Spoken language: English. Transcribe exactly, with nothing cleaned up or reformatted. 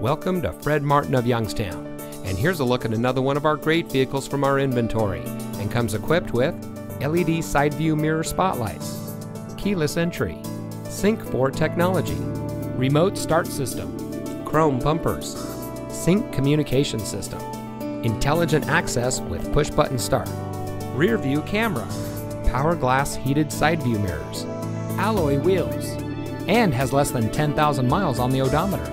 Welcome to Fred Martin of Youngstown, and here's a look at another one of our great vehicles from our inventory, and comes equipped with L E D side view mirror spotlights, keyless entry, Sync four technology, remote start system, chrome bumpers, Sync communication system, intelligent access with push button start, rear view camera, power glass heated side view mirrors, alloy wheels, and has less than ten thousand miles on the odometer.